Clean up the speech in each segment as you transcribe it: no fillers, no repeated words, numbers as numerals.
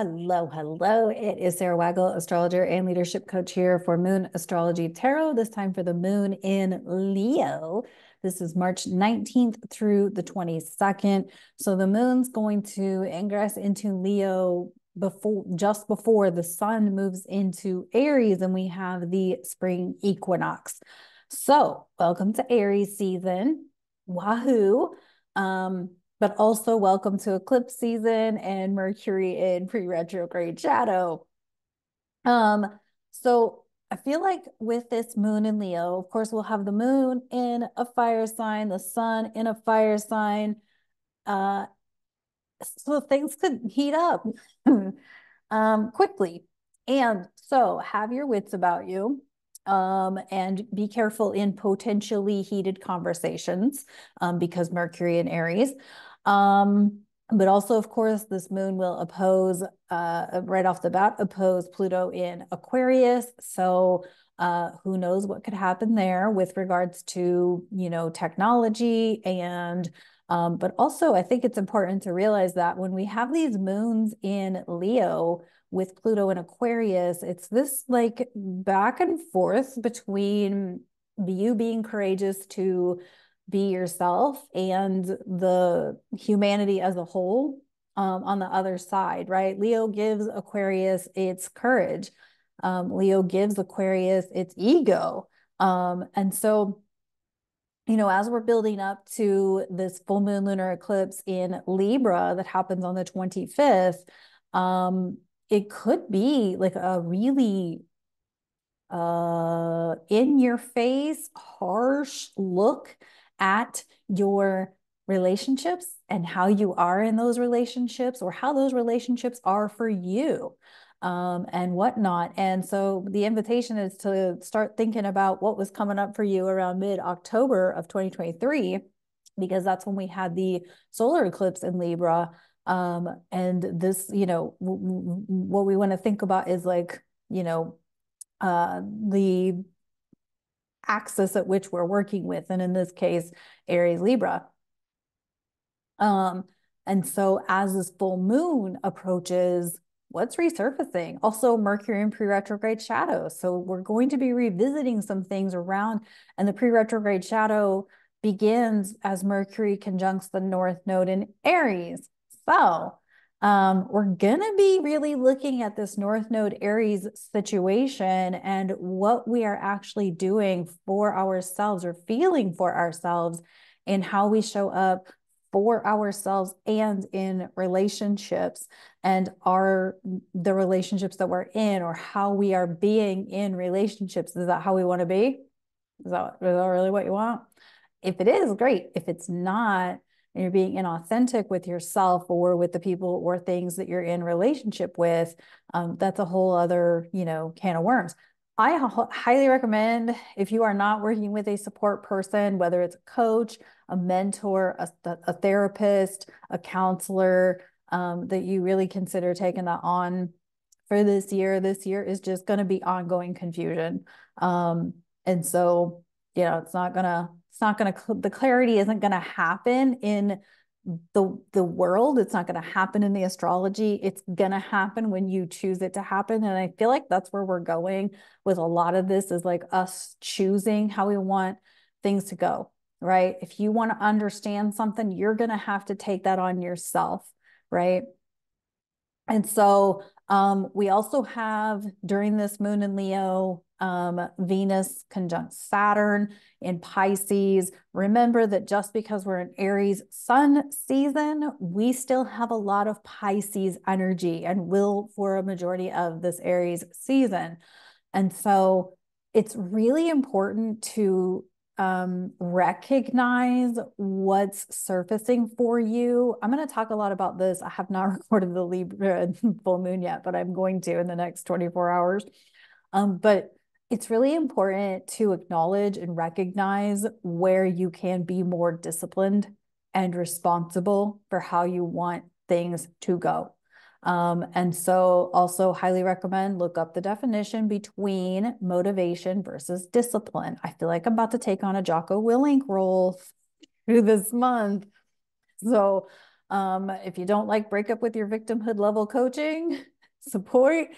Hello, hello. It is Sara Waggle, astrologer and leadership coach here for Moon Astrology Tarot, this time for the moon in Leo. This is March 19th through the 22nd. So the moon's going to ingress into Leo just before the sun moves into Aries, and we have the spring equinox. So welcome to Aries season. Wahoo. But also welcome to eclipse season and Mercury in pre-retrograde shadow. So I feel like with this moon in Leo, of course, we'll have the moon in a fire sign, the sun in a fire sign. So things could heat up quickly. And so have your wits about you. And be careful in potentially heated conversations because Mercury in Aries. But also, of course, this moon will oppose, right off the bat, oppose Pluto in Aquarius. So who knows what could happen there with regards to, you know, technology and, but also I think it's important to realize that when we have these moons in Leo, with Pluto and Aquarius, it's this like back and forth between you being courageous to be yourself and the humanity as a whole on the other side, right? Leo gives Aquarius its courage. Leo gives Aquarius its ego. And so, you know, as we're building up to this full moon lunar eclipse in Libra that happens on the 25th, it could be like a really in-your-face, harsh look at your relationships and how you are in those relationships or how those relationships are for you and whatnot. And so the invitation is to start thinking about what was coming up for you around mid-October of 2023, because that's when we had the solar eclipse in Libra. And this, you know, what we want to think about is like, you know, the axis at which we're working with. And in this case, Aries Libra. And so as this full moon approaches, what's resurfacing? Also Mercury in pre-retrograde shadow. So we're going to be revisiting some things around, and the pre-retrograde shadow begins as Mercury conjuncts the North Node in Aries. So we're going to be really looking at this North Node Aries situation and what we are actually doing for ourselves or feeling for ourselves and how we show up for ourselves and in relationships and the relationships that we're in or how we are being in relationships. Is that how we want to be? Is that really what you want? If it is, great. If it's not, and you're being inauthentic with yourself or with the people or things that you're in relationship with, that's a whole other, you know, can of worms. I highly recommend, if you are not working with a support person, whether it's a coach, a mentor, a therapist, a counselor, that you really consider taking that on for this year. This year is just going to be ongoing confusion. And so, you know, the clarity isn't going to happen in the world. It's not going to happen in the astrology. It's going to happen when you choose it to happen. And I feel like that's where we're going with a lot of this, is like us choosing how we want things to go, right? If you want to understand something, you're going to have to take that on yourself, right? And so we also have, during this moon in Leo, Venus conjunct Saturn in Pisces. Remember that just because we're in Aries sun season, we still have a lot of Pisces energy and will for a majority of this Aries season. And so it's really important to recognize what's surfacing for you. I'm going to talk a lot about this. I have not recorded the Libra full moon yet, but I'm going to in the next 24 hours. But it's really important to acknowledge and recognize where you can be more disciplined and responsible for how you want things to go. And so also highly recommend, look up the definition between motivation versus discipline. I feel like I'm about to take on a Jocko Willink role through this month. So If you don't like breakup with your victimhood level coaching support,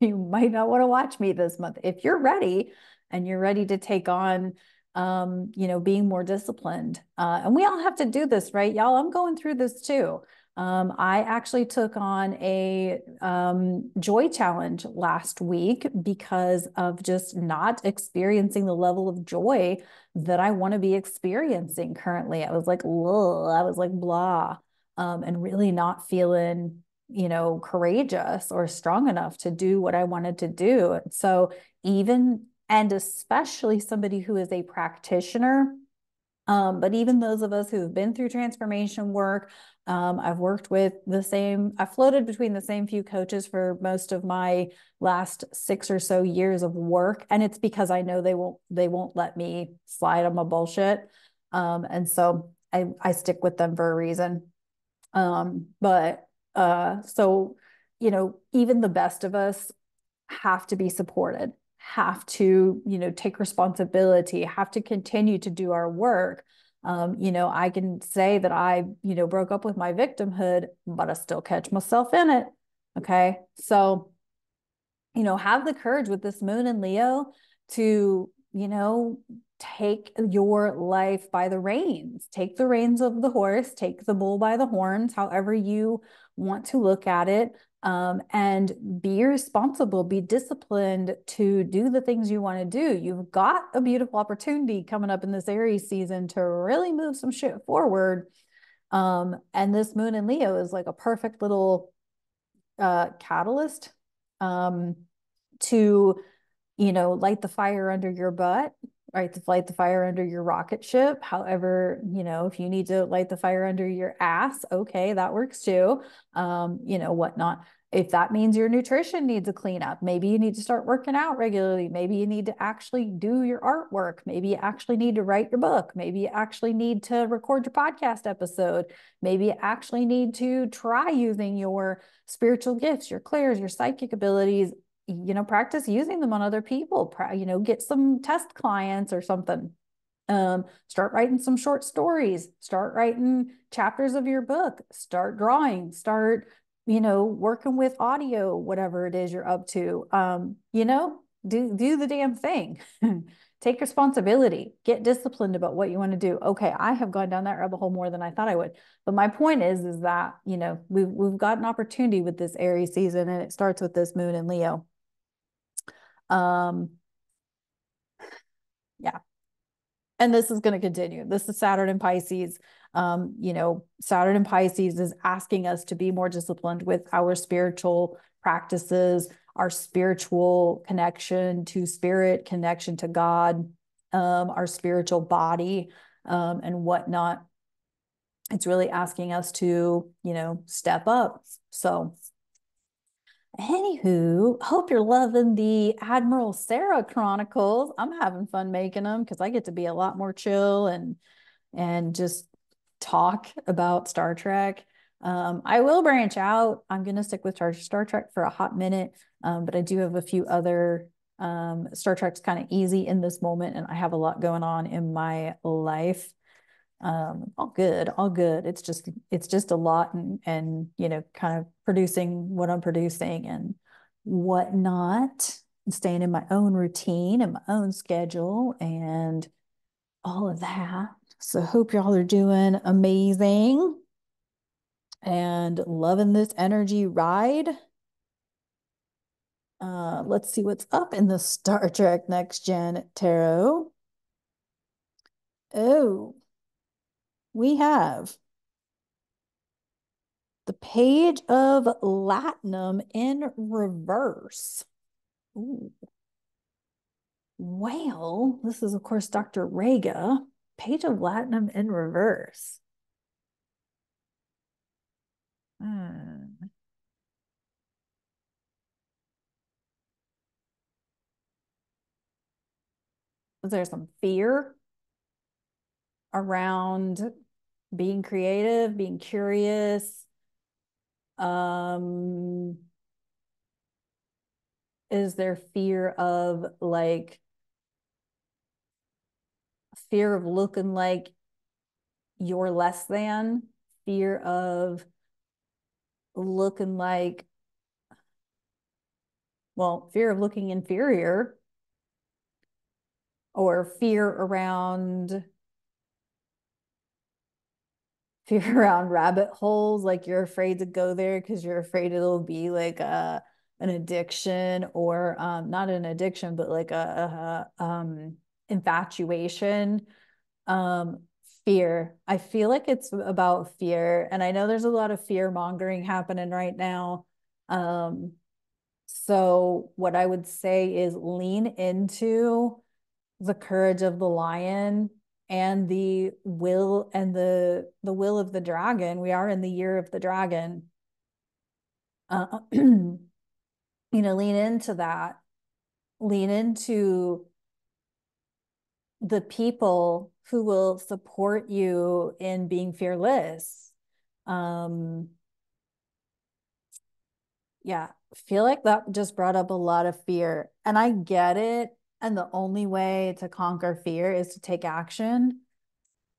you might not want to watch me this month. If you're ready and you're ready to take on, you know, being more disciplined, and we all have to do this, right, y'all? I'm going through this too. I actually took on a joy challenge last week because of just not experiencing the level of joy that I want to be experiencing currently. I was like, ugh, I was like, blah, and really not feeling, you know, courageous or strong enough to do what I wanted to do. So even, and especially somebody who is a practitioner, but even those of us who've been through transformation work, I've worked with the same, I floated between the same few coaches for most of my last 6 or so years of work. And it's because I know they won't let me slide on my bullshit. And so I stick with them for a reason. So, you know, even the best of us have to be supported, have to, you know, take responsibility, have to continue to do our work. You know, I can say that I, you know, broke up with my victimhood, but I still catch myself in it. Okay. So, you know, have the courage with this moon in Leo to, you know, take your life by the reins, take the reins of the horse, take the bull by the horns, however you want to look at it. And be responsible, be disciplined to do the things you want to do. You've got a beautiful opportunity coming up in this Aries season to really move some shit forward. And this moon in Leo is like a perfect little catalyst to, you know, light the fire under your butt, right? To light the fire under your rocket ship. However, you know, if you need to light the fire under your ass, okay, that works too. You know, whatnot. If that means your nutrition needs a cleanup, maybe you need to start working out regularly. Maybe you need to actually do your artwork. Maybe you actually need to write your book. Maybe you actually need to record your podcast episode. Maybe you actually need to try using your spiritual gifts, your clairs, your psychic abilities, you know, practice using them on other people, you know, get some test clients or something. Start writing some short stories, start writing chapters of your book, start drawing, start, you know, working with audio, whatever it is you're up to. You know, do the damn thing. Take responsibility, get disciplined about what you want to do. Okay, I have gone down that rabbit hole more than I thought I would. But my point is that, you know, we've got an opportunity with this Aries season, and it starts with this moon in Leo. Yeah. And this is going to continue. This is Saturn in Pisces. You know, Saturn in Pisces is asking us to be more disciplined with our spiritual practices, our spiritual connection to spirit, connection to God, our spiritual body, and whatnot. It's really asking us to, you know, step up. So anywho, hope you're loving the Admiral Sara Chronicles. I'm having fun making them because I get to be a lot more chill and just talk about Star Trek. I will branch out. I'm going to stick with Star Trek for a hot minute, but I do have a few other, Star Trek's kind of easy in this moment, and I have a lot going on in my life. All good, all good. It's just a lot, and, you know, kind of producing what I'm producing and whatnot, and staying in my own routine and my own schedule and all of that. So hope y'all are doing amazing and loving this energy ride. Let's see what's up in the Star Trek Next Gen Tarot. Oh, we have the Page of Latinum in reverse. Ooh. Well, this is, of course, Dr. Rega. Page of Latinum in reverse. Is there some fear around being creative, being curious? Is there fear of, like, fear of looking like you're less than? fear of looking like, well, fear of looking inferior, or fear around rabbit holes, like you're afraid to go there because you're afraid it'll be like an addiction, or not an addiction, but like a infatuation, fear. I feel like it's about fear, and I know there's a lot of fear mongering happening right now. So what I would say is lean into the courage of the lion and the will, and the will of the dragon. We are in the year of the dragon. You know, lean into that. Lean into the people who will support you in being fearless. Yeah, I feel like that just brought up a lot of fear, and I get it. And the only way to conquer fear is to take action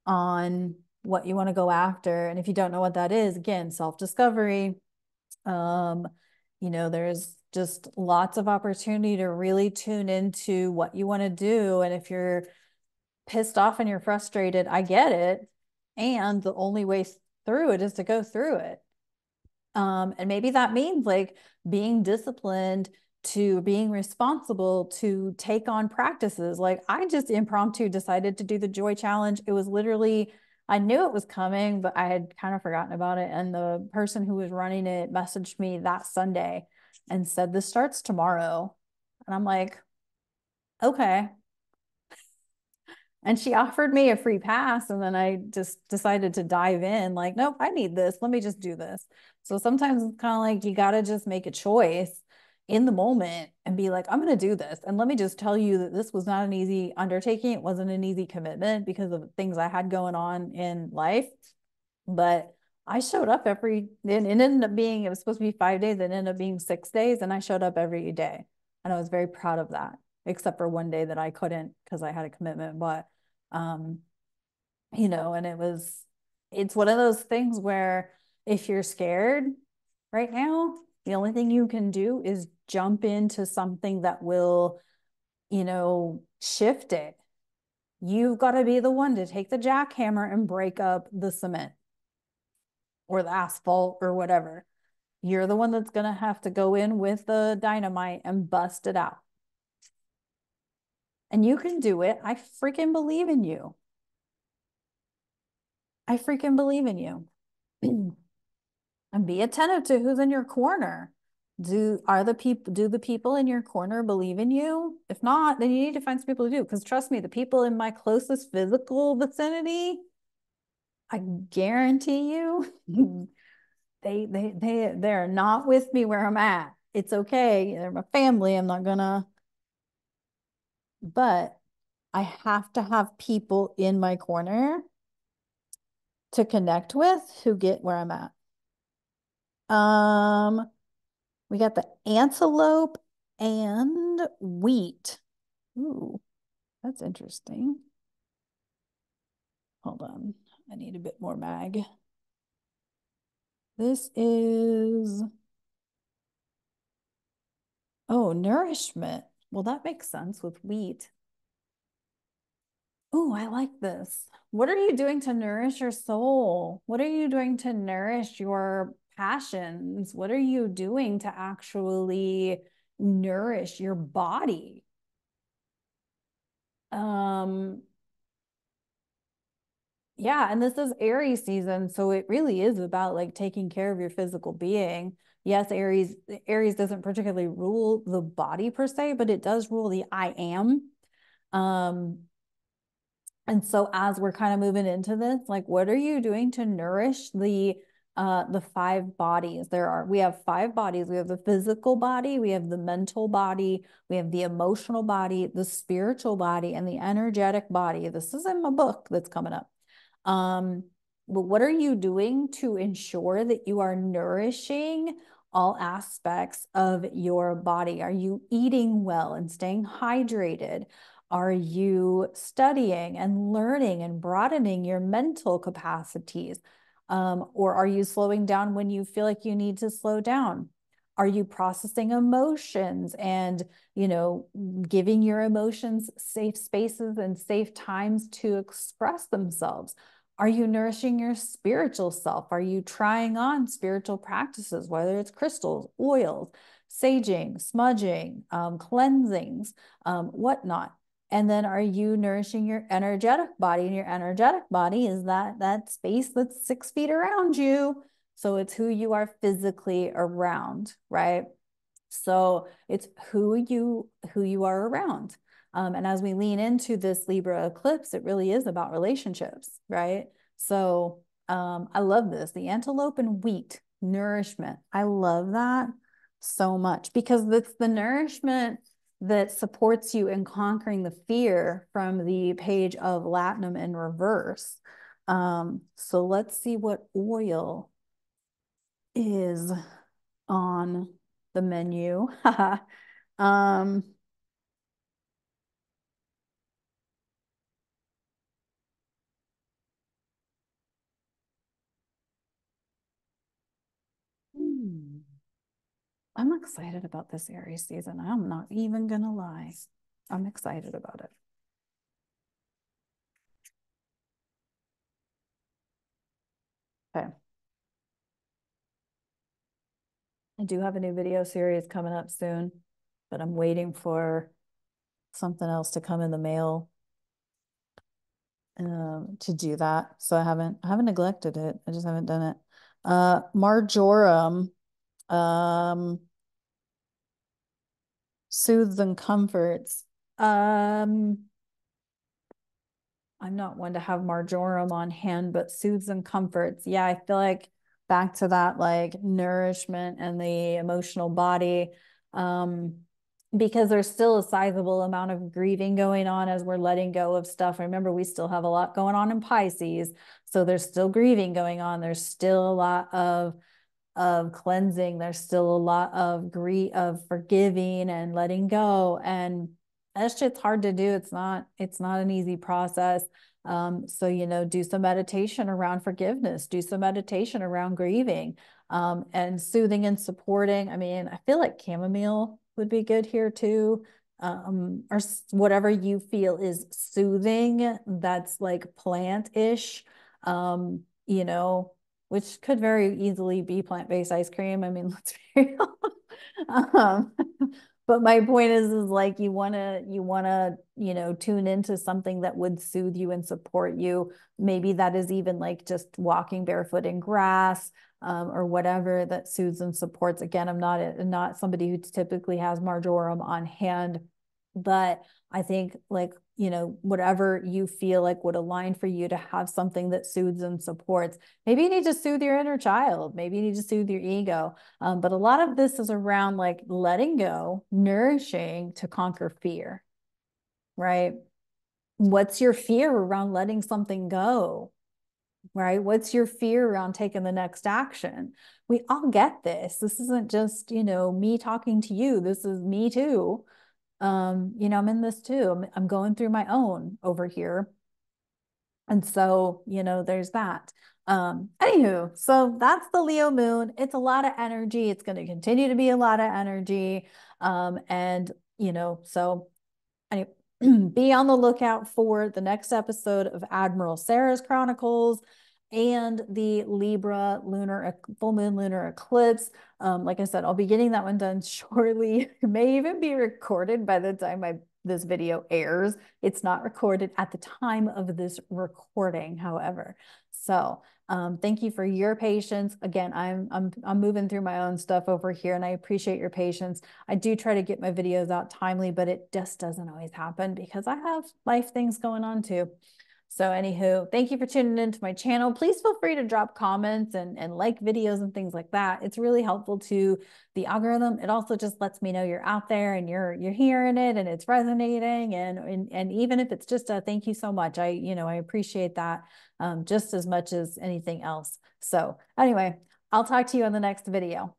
on what you want to go after. And if you don't know what that is, again, self-discovery. You know, there's just lots of opportunity to really tune into what you want to do. And if you're pissed off and you're frustrated, I get it. And the only way through it is to go through it. And maybe that means like being disciplined, to being responsible, to take on practices. Like I just impromptu decided to do the joy challenge. It was literally, I knew it was coming, but I had kind of forgotten about it. And the person who was running it messaged me that Sunday and said, this starts tomorrow. And I'm like, okay. And she offered me a free pass. And then I just decided to dive in like, nope, I need this. Let me just do this. So sometimes it's kind of like, you got to just make a choice in the moment and be like, I'm going to do this. And let me just tell you that this was not an easy undertaking. It wasn't an easy commitment because of things I had going on in life. But I showed up every, and it ended up being, it was supposed to be 5 days, it ended up being 6 days. And I showed up every day. And I was very proud of that, except for one day that I couldn't because I had a commitment. But, you know, and it was, it's one of those things where if you're scared right now, the only thing you can do is jump into something that will, you know, shift it. You've got to be the one to take the jackhammer and break up the cement or the asphalt or whatever. You're the one that's going to have to go in with the dynamite and bust it out. And you can do it. I freaking believe in you. I freaking believe in you. And be attentive to who's in your corner. Do the people in your corner believe in you? If not, then you need to find some people who do. Because trust me, the people in my closest physical vicinity, I guarantee you, they're not with me where I'm at. It's okay. They're my family. I'm not gonna. But I have to have people in my corner to connect with who get where I'm at. We got the antelope and wheat. Ooh, that's interesting. Hold on. I need a bit more mag. This is, oh, nourishment. Well, that makes sense with wheat. Oh, I like this. What are you doing to nourish your soul? What are you doing to nourish your passions? What are you doing to actually nourish your body? Yeah, and this is Aries season, so it really is about like taking care of your physical being. Yes, Aries doesn't particularly rule the body per se, but it does rule the I am. And so as we're kind of moving into this, like, what are you doing to nourish the five bodies? We have five bodies. We have the physical body, we have the mental body, we have the emotional body, the spiritual body, and the energetic body. This is in my book that's coming up. But what are you doing to ensure that you are nourishing all aspects of your body? Are you eating well and staying hydrated? Are you studying and learning and broadening your mental capacities? Or are you slowing down when you feel like you need to slow down? Are you processing emotions and, you know, giving your emotions safe spaces and safe times to express themselves? Are you nourishing your spiritual self? Are you trying on spiritual practices, whether it's crystals, oils, saging, smudging, cleansings, whatnot? And then are you nourishing your energetic body? And your energetic body is that space that's 6 feet around you. So it's who you are physically around, right? So it's who you are around. And as we lean into this Libra eclipse, it really is about relationships, right? So I love this. The antelope and wheat nourishment. I love that so much because it's the nourishment that supports you in conquering the fear from the page of Latinum in reverse. So let's see what oil is on the menu. I'm excited about this Aries season. I'm not even gonna lie. I'm excited about it. Okay. I do have a new video series coming up soon, but I'm waiting for something else to come in the mail to do that. So I haven't neglected it. I just haven't done it. Marjoram soothes and comforts. I'm not one to have marjoram on hand, but soothes and comforts. Yeah, I feel like back to that like nourishment and the emotional body, because there's still a sizable amount of grieving going on as we're letting go of stuff. Remember, we still have a lot going on in Pisces, so there's still grieving going on. There's still a lot of cleansing. There's still a lot of forgiving and letting go, and that shit's hard to do. It's not an easy process. So, you know, do some meditation around forgiveness, do some meditation around grieving, and soothing and supporting. I mean, I feel like chamomile would be good here too. Or whatever you feel is soothing, that's like plant-ish, you know, which could very easily be plant-based ice cream. I mean, let's be real. But my point is like, you wanna, you know, tune into something that would soothe you and support you. Maybe that is even like just walking barefoot in grass, or whatever that soothes and supports. Again, I'm not somebody who typically has marjoram on hand, but I think like, you know, whatever you feel like would align for you to have something that soothes and supports. Maybe you need to soothe your inner child. Maybe you need to soothe your ego. But a lot of this is around like letting go, nourishing to conquer fear, right? What's your fear around letting something go, right? What's your fear around taking the next action? We all get this. This isn't just, you know, me talking to you. This is me too. You know, I'm in this too. I'm going through my own over here. And so, you know, there's that. Anywho, so that's the Leo moon. It's a lot of energy. It's going to continue to be a lot of energy. And, you know, so anyway, be on the lookout for the next episode of Admiral Sara's Chronicles and the Libra full moon lunar eclipse. Like I said, I'll be getting that one done shortly. It may even be recorded by the time this video airs. It's not recorded at the time of this recording, however. So thank you for your patience. Again, I'm moving through my own stuff over here, and I appreciate your patience. I do try to get my videos out timely, but it just doesn't always happen because I have life things going on too. So anywho, thank you for tuning into my channel. Please feel free to drop comments and like videos and things like that. It's really helpful to the algorithm. It also just lets me know you're out there and you're hearing it and it's resonating. And even if it's just a thank you so much, I appreciate that just as much as anything else. So anyway, I'll talk to you on the next video.